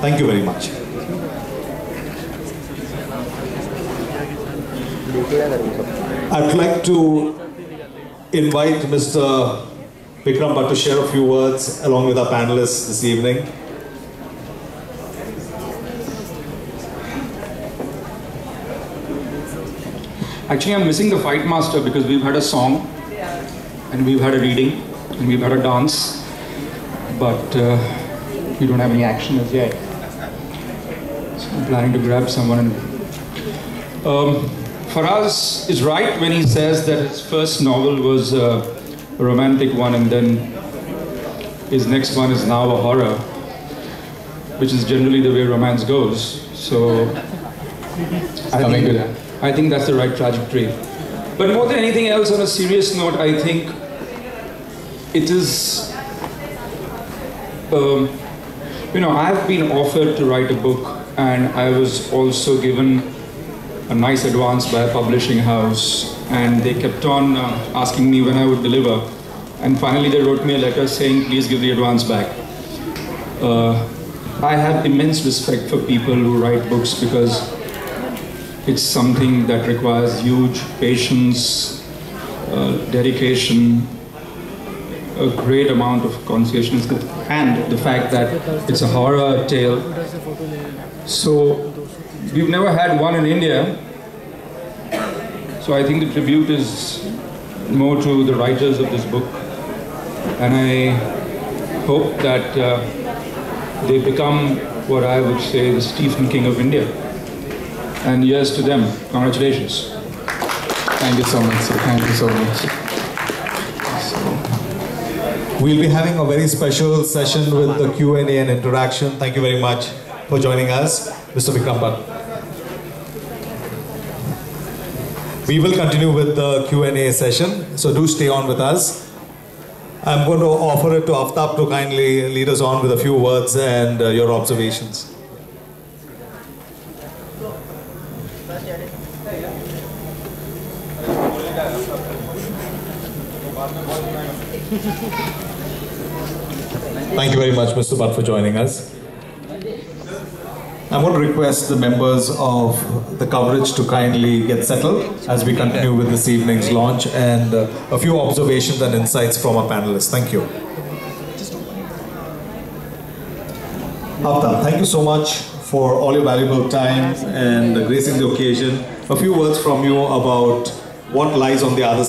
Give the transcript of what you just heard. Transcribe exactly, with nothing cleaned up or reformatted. Thank you very much. I'd like to invite Mister Vikram Bhatt to share a few words along with our panelists this evening. Actually, I'm missing the fight master because we've had a song, and we've had a reading, and we've had a dance, but uh, we don't have any action as yet. So I'm planning to grab someone. And, um, Faraaz is right when he says that his first novel was uh, a romantic one, and then his next one is now a horror, which is generally the way romance goes. So I think, I think that's the right trajectory. But more than anything else, on a serious note, I think it is, um, you know, I've been offered to write a book, and I was also given a nice advance by a publishing house, and they kept on uh, asking me when I would deliver, and finally they wrote me a letter saying, please give the advance back. Uh, I have immense respect for people who write books because it's something that requires huge patience, uh, dedication, a great amount of concentration, and the fact that it's a horror tale. So we've never had one in India. So I think the tribute is more to the writers of this book. And I hope that uh, they become what I would say the Stephen King of India. And yes to them. Congratulations. Thank you so much, sir. Thank you so much. So, we'll be having a very special session with the Q and A and interaction. Thank you very much for joining us, Mister Vikram Bhatt. We will continue with the Q and A session, so do stay on with us. I'm going to offer it to Aftab to kindly lead us on with a few words and uh, your observations. Thank you very much, Mister Bhatt, for joining us. I want to request the members of the coverage to kindly get settled as we continue with this evening's launch and uh, a few observations and insights from our panelists. Thank you. Aftab, thank you so much for all your valuable time and gracing the occasion. A few words from you about what lies on the other side.